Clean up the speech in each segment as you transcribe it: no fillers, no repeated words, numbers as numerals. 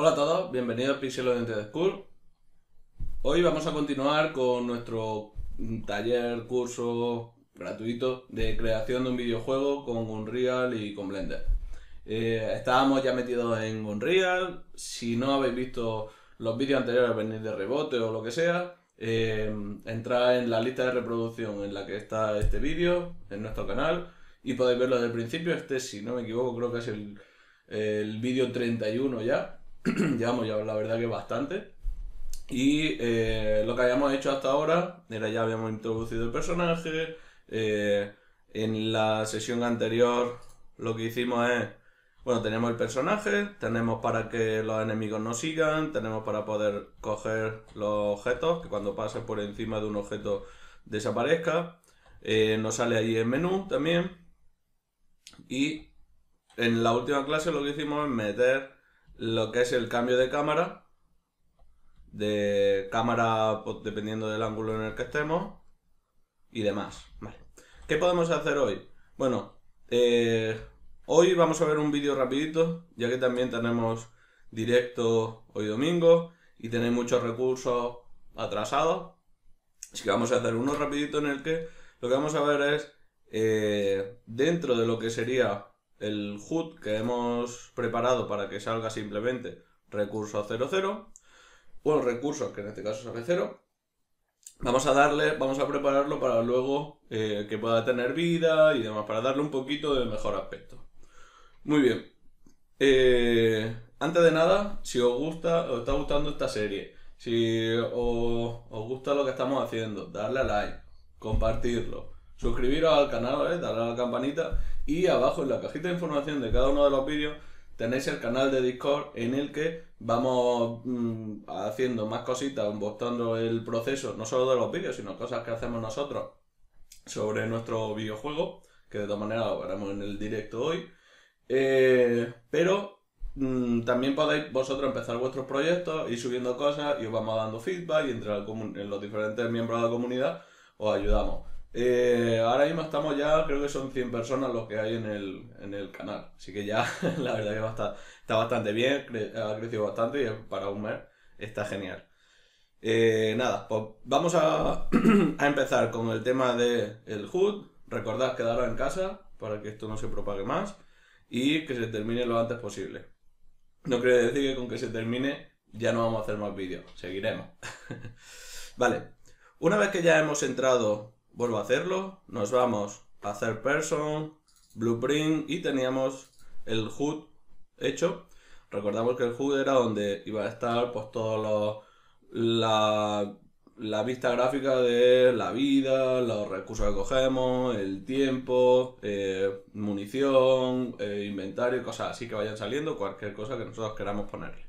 Hola a todos, bienvenidos a Pixelodeon 3D School. Hoy vamos a continuar con nuestro taller, curso gratuito de creación de un videojuego con Unreal y con Blender. Estábamos ya metidos en Unreal. Si no habéis visto los vídeos anteriores, venís de rebote o lo que sea, entrad en la lista de reproducción en la que está este vídeo, en nuestro canal, y podéis verlo desde el principio. Este, si no me equivoco, creo que es el vídeo 31 ya. Llevamos ya la verdad que bastante. Y lo que habíamos hecho hasta ahora era, ya habíamos introducido el personaje. En la sesión anterior lo que hicimos es, bueno, tenemos el personaje, tenemos para que los enemigos nos sigan, tenemos para poder coger los objetos, que cuando pases por encima de un objeto desaparezca. Nos sale ahí el menú también. Y en la última clase lo que hicimos es meter lo que es el cambio de cámara, pues, dependiendo del ángulo en el que estemos y demás. Vale. ¿Qué podemos hacer hoy? Bueno, hoy vamos a ver un vídeo rapidito, ya que también tenemos directo hoy domingo y tenéis muchos recursos atrasados, así que vamos a hacer uno rapidito en el que lo que vamos a ver es, dentro de lo que sería el HUD que hemos preparado para que salga simplemente recurso 00, bueno, recursos que en este caso sale 0, vamos a prepararlo para luego que pueda tener vida y demás, para darle un poquito de mejor aspecto. Muy bien, antes de nada, si os está gustando esta serie, si os gusta lo que estamos haciendo, darle a like, compartirlo, suscribiros al canal, darle a la campanita. Y abajo en la cajita de información de cada uno de los vídeos tenéis el canal de Discord, en el que vamos haciendo más cositas, mostrando el proceso, no solo de los vídeos, sino cosas que hacemos nosotros sobre nuestro videojuego, que de todas maneras lo veremos en el directo hoy. Pero también podéis vosotros empezar vuestros proyectos, ir subiendo cosas y os vamos dando feedback, y entre los diferentes miembros de la comunidad os ayudamos. Ahora mismo estamos ya, creo que son 100 personas los que hay en el canal, así que ya la verdad que está bastante bien, ha crecido bastante y para un mes está genial. Nada, pues vamos a empezar con el tema del HUD. Recordad quedaros en casa para que esto no se propague más y que se termine lo antes posible. No quiere decir que con que se termine ya no vamos a hacer más vídeos, seguiremos. Vale, una vez que ya hemos entrado, vuelvo a hacerlo, nos vamos a Third Person, Blueprint, y teníamos el HUD hecho. Recordamos que el HUD era donde iba a estar pues toda la vista gráfica de la vida, los recursos que cogemos, el tiempo, munición, inventario, cosas así que vayan saliendo, cualquier cosa que nosotros queramos ponerle.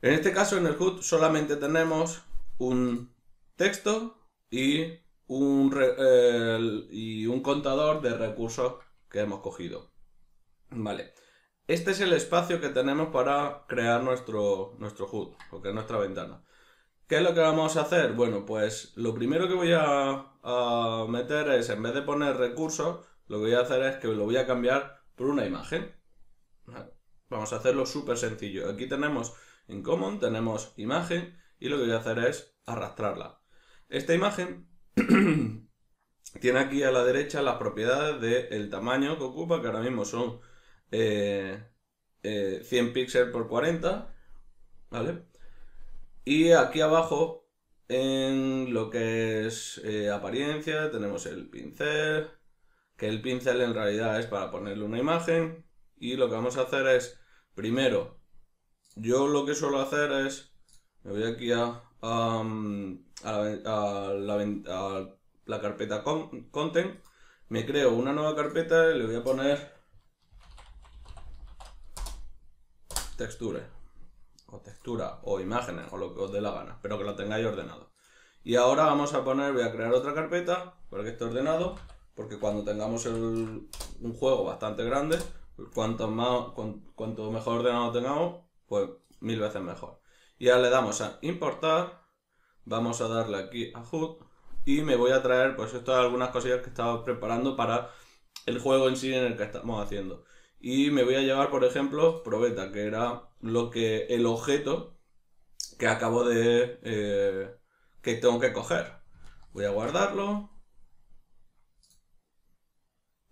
En este caso, en el HUD solamente tenemos un texto y un contador de recursos que hemos cogido. Vale, este es el espacio que tenemos para crear nuestro HUD, lo que es nuestra ventana. ¿Qué es lo que vamos a hacer? Bueno, pues lo primero que voy a meter es, en vez de poner recursos, lo que voy a hacer es que lo voy a cambiar por una imagen. Vale. Vamos a hacerlo súper sencillo. Aquí tenemos en Common, tenemos imagen, y lo que voy a hacer es arrastrarla. Esta imagen tiene aquí a la derecha las propiedades del tamaño que ocupa, que ahora mismo son 100 píxeles por 40, ¿vale? Y aquí abajo, en lo que es apariencia, tenemos el pincel, que el pincel en realidad es para ponerle una imagen. Y lo que vamos a hacer es, primero, yo lo que suelo hacer es, me voy aquí a la carpeta Content, me creo una nueva carpeta y le voy a poner texturas o imágenes o lo que os dé la gana, pero que lo tengáis ordenado. Y ahora vamos a poner, voy a crear otra carpeta para que esté ordenado, porque cuando tengamos un juego bastante grande, cuanto mejor ordenado tengamos, pues mil veces mejor. Y ahora le damos a importar, vamos a darle aquí a HUD, y me voy a traer, pues, estas algunas cosillas que estaba preparando para el juego en sí en el que estamos haciendo. y me voy a llevar, por ejemplo, probeta, que era lo que el objeto que acabo de que tengo que coger. Voy a guardarlo.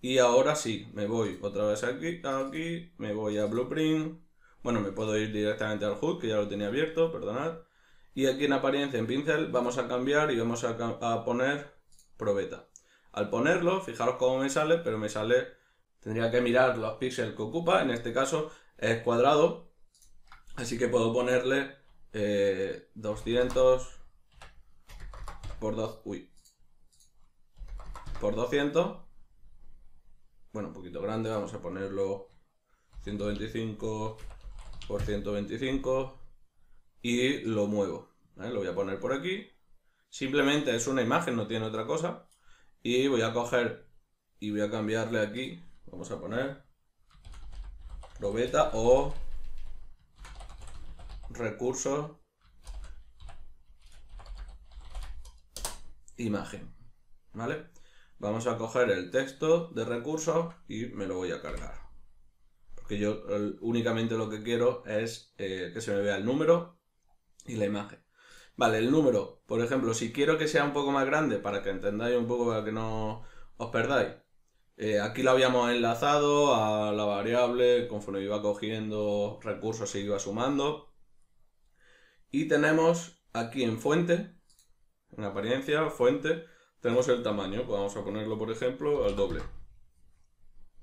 Y ahora sí, me voy otra vez aquí, me voy a Blueprint. Bueno, me puedo ir directamente al HUD, que ya lo tenía abierto, perdonad. Y aquí en apariencia, en pincel, vamos a cambiar y vamos a poner probeta. Al ponerlo, fijaros cómo me sale, pero me sale... Tendría que mirar los píxeles que ocupa, en este caso es cuadrado. Así que puedo ponerle 200 por 2... Uy. Por 200... Bueno, un poquito grande, vamos a ponerlo 125 por 125 y lo muevo, ¿vale? Lo voy a poner por aquí, simplemente es una imagen, no tiene otra cosa, y voy a coger y voy a cambiarle aquí, vamos a poner probeta o recursos imagen, ¿vale? Vamos a coger el texto de recursos y me lo voy a cargar. Porque yo únicamente lo que quiero es que se me vea el número y la imagen. Vale, el número, por ejemplo, si quiero que sea un poco más grande, para que entendáis un poco, para que no os perdáis. Aquí lo habíamos enlazado a la variable, conforme iba cogiendo recursos se iba sumando. Y tenemos aquí en fuente, en apariencia, fuente... Tenemos el tamaño, pues vamos a ponerlo por ejemplo al doble.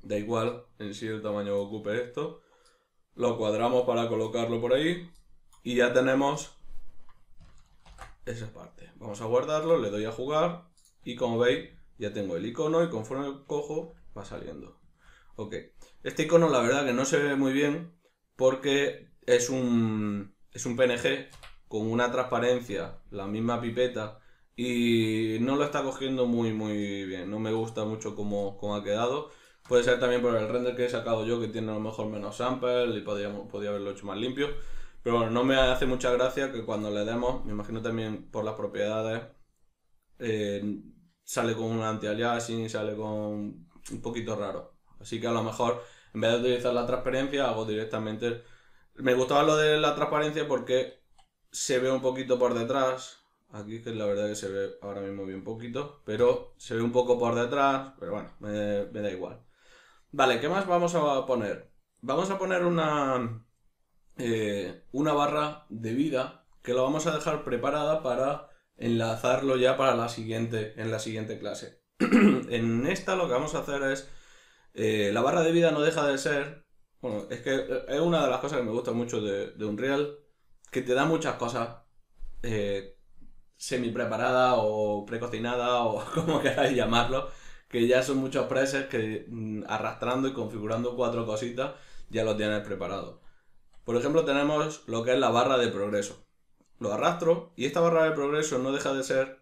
Da igual en sí el tamaño que ocupe esto. Lo cuadramos para colocarlo por ahí. Y ya tenemos esa parte. Vamos a guardarlo, le doy a jugar. Y como veis ya tengo el icono y conforme cojo va saliendo. Ok. Este icono la verdad que no se ve muy bien porque es un PNG con una transparencia, la misma pipeta. Y no lo está cogiendo muy bien, no me gusta mucho cómo ha quedado. Puede ser también por el render que he sacado yo, que tiene a lo mejor menos sample y podría haberlo hecho más limpio. Pero bueno, no me hace mucha gracia que cuando le demos, me imagino también por las propiedades, sale con un anti-aliasing, sale con un poquito raro. Así que a lo mejor, en vez de utilizar la transparencia, hago directamente... Me gustaba lo de la transparencia porque se ve un poquito por detrás... Aquí que la verdad que se ve ahora mismo bien poquito, pero se ve un poco por detrás, pero bueno, me da igual. Vale, ¿qué más vamos a poner? Vamos a poner una barra de vida que lo vamos a dejar preparada para enlazarlo ya para la siguiente clase. En esta lo que vamos a hacer es, la barra de vida no deja de ser, bueno, es que es una de las cosas que me gusta mucho de Unreal, que te da muchas cosas semi preparada o precocinada o como queráis llamarlo, que ya son muchos presets que arrastrando y configurando cuatro cositas ya lo tienes preparado. Por ejemplo, tenemos lo que es la barra de progreso, lo arrastro y esta barra de progreso no deja de ser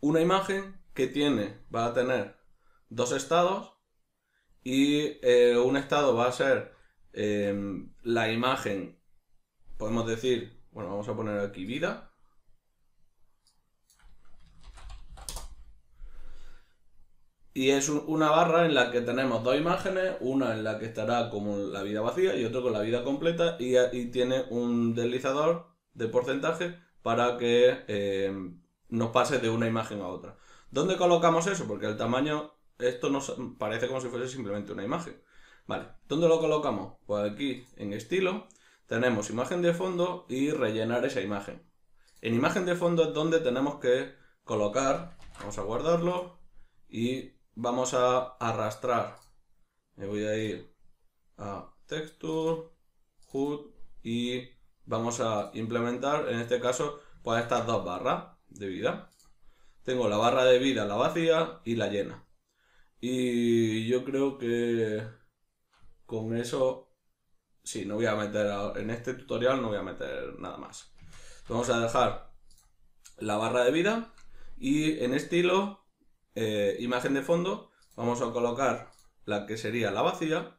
una imagen que va a tener dos estados y un estado va a ser la imagen, podemos decir. Bueno, vamos a poner aquí vida. Y es una barra en la que tenemos dos imágenes, una en la que estará con la vida vacía y otra con la vida completa y tiene un deslizador de porcentaje para que nos pase de una imagen a otra. ¿Dónde colocamos eso? Porque el tamaño, esto nos parece como si fuese simplemente una imagen. Vale, ¿dónde lo colocamos? Pues aquí en estilo. Tenemos imagen de fondo y rellenar esa imagen. En imagen de fondo es donde tenemos que colocar, vamos a guardarlo y vamos a arrastrar. Me voy a ir a Texture, HUD y vamos a implementar, en este caso, pues estas dos barras de vida. Tengo la barra de vida, la vacía y la llena. Y yo creo que con eso... Sí, no voy a meter, en este tutorial no voy a meter nada más. Vamos a dejar la barra de vida y en estilo, imagen de fondo, vamos a colocar la que sería la vacía.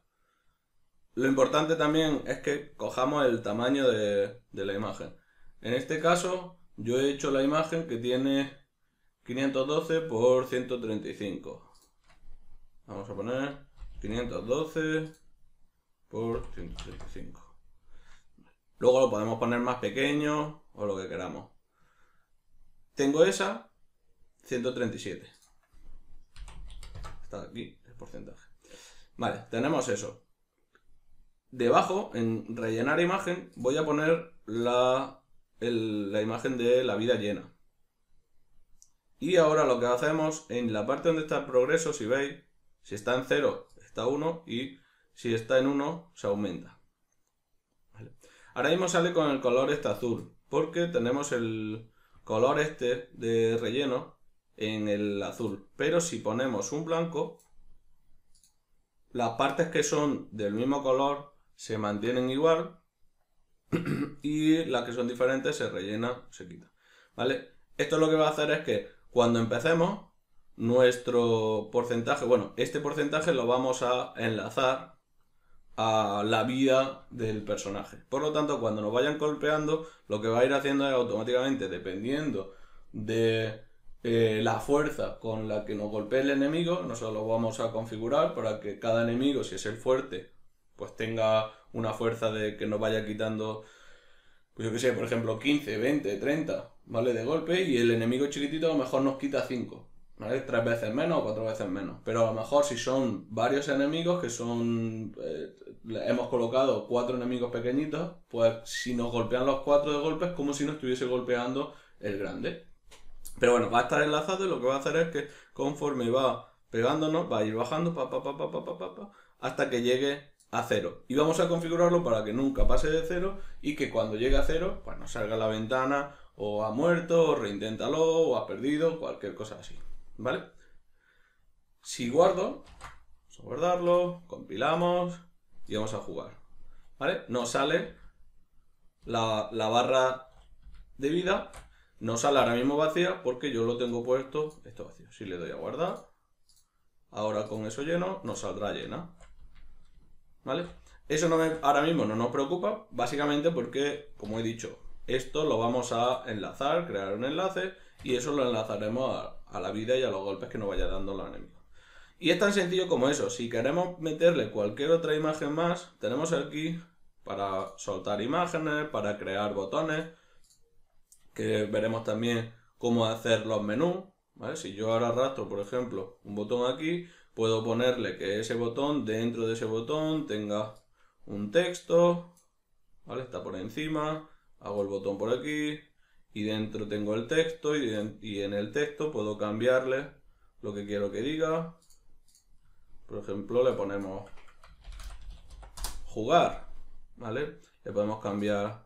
Lo importante también es que cojamos el tamaño de la imagen. En este caso, yo he hecho la imagen que tiene 512 por 135. Vamos a poner 512 por 135. Luego lo podemos poner más pequeño o lo que queramos. Tengo esa, 137. Está aquí el porcentaje. Vale, tenemos eso. Debajo, en rellenar imagen, voy a poner la imagen de la vida llena. Y ahora lo que hacemos, en la parte donde está el progreso, si veis, si está en 0, está 1, y si está en 1, se aumenta. ¿Vale? Ahora mismo sale con el color este azul, porque tenemos el color este de relleno en el azul. Pero si ponemos un blanco, las partes que son del mismo color se mantienen igual y las que son diferentes se rellena, se quita. ¿Vale? Esto lo que va a hacer es que cuando empecemos, nuestro porcentaje, bueno, este porcentaje lo vamos a enlazar a la vida del personaje. Por lo tanto, cuando nos vayan golpeando, lo que va a ir haciendo es automáticamente, dependiendo de la fuerza con la que nos golpee el enemigo, nosotros lo vamos a configurar para que cada enemigo, si es el fuerte, pues tenga una fuerza de que nos vaya quitando, pues yo que sé, por ejemplo, 15, 20, 30, ¿vale? De golpe, y el enemigo chiquitito a lo mejor nos quita 5, ¿vale? 3 veces menos o 4 veces menos. Pero a lo mejor si son varios enemigos que son... hemos colocado 4 enemigos pequeñitos, pues si nos golpean los 4 de golpe es como si nos estuviese golpeando el grande. Pero bueno, va a estar enlazado y lo que va a hacer es que conforme va pegándonos, va a ir bajando hasta que llegue a 0. Y vamos a configurarlo para que nunca pase de 0 y que cuando llegue a 0, pues nos salga a la ventana o ha muerto, o reinténtalo, o has perdido, cualquier cosa así. ¿Vale? Si guardo, vamos a guardarlo, compilamos y vamos a jugar. ¿Vale? Nos sale la barra de vida, nos sale ahora mismo vacía porque yo lo tengo puesto, esto vacío. Si le doy a guardar, ahora con eso lleno, nos saldrá llena. ¿Vale? Eso no ahora mismo no nos preocupa, básicamente porque, como he dicho, esto lo vamos a enlazar, crear un enlace, y eso lo enlazaremos a la vida y a los golpes que nos vaya dando los enemigos. Y es tan sencillo como eso. Si queremos meterle cualquier otra imagen más, tenemos aquí para soltar imágenes, para crear botones, que veremos también cómo hacer los menús, ¿vale? Si yo ahora arrastro, por ejemplo, un botón aquí, puedo ponerle que ese botón, dentro de ese botón, tenga un texto, ¿vale? Está por encima, hago el botón por aquí, y dentro tengo el texto, y en el texto puedo cambiarle lo que quiero que diga. Por ejemplo, le ponemos jugar, ¿vale? Le podemos cambiar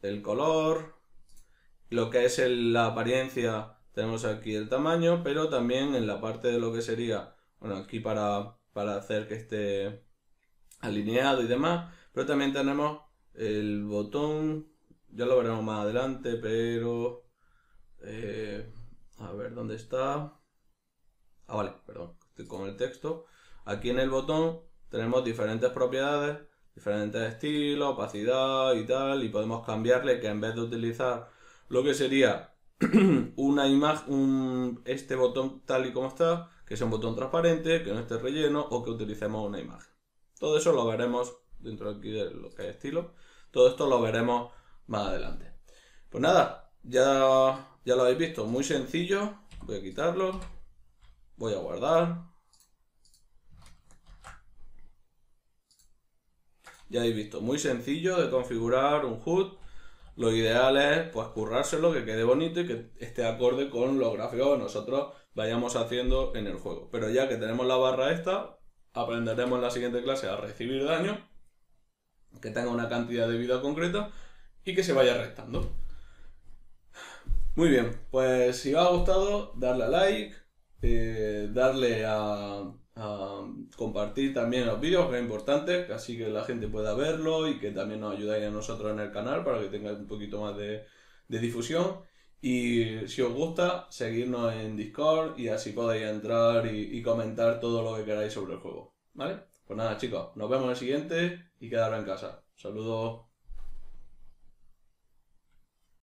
el color, lo que es la apariencia. Tenemos aquí el tamaño, pero también en la parte de lo que sería, bueno, aquí para hacer que esté alineado y demás, pero también tenemos el botón, ya lo veremos más adelante, pero a ver dónde está. Ah, vale, perdón, estoy con el texto. Aquí en el botón tenemos diferentes propiedades, diferentes estilos, opacidad y tal, y podemos cambiarle que en vez de utilizar lo que sería una imagen, este botón tal y como está, que sea un botón transparente, que no esté relleno o que utilicemos una imagen. Todo eso lo veremos dentro aquí de lo que es estilo. Todo esto lo veremos más adelante. Pues nada, ya lo habéis visto, muy sencillo. Voy a quitarlo, voy a guardar. Ya habéis visto, muy sencillo de configurar un HUD. Lo ideal es, pues, currárselo, que quede bonito y que esté acorde con los gráficos que nosotros vayamos haciendo en el juego. Pero ya que tenemos la barra esta, aprenderemos en la siguiente clase a recibir daño, que tenga una cantidad de vida concreta y que se vaya restando. Muy bien, pues si os ha gustado, darle a like, darle a compartir también los vídeos, que es importante, así que la gente pueda verlo y que también nos ayudáis a nosotros en el canal para que tengáis un poquito más de difusión. Y si os gusta, seguirnos en Discord y así podéis entrar y comentar todo lo que queráis sobre el juego, ¿vale? Pues nada, chicos, nos vemos en el siguiente y quedaros en casa. Saludos.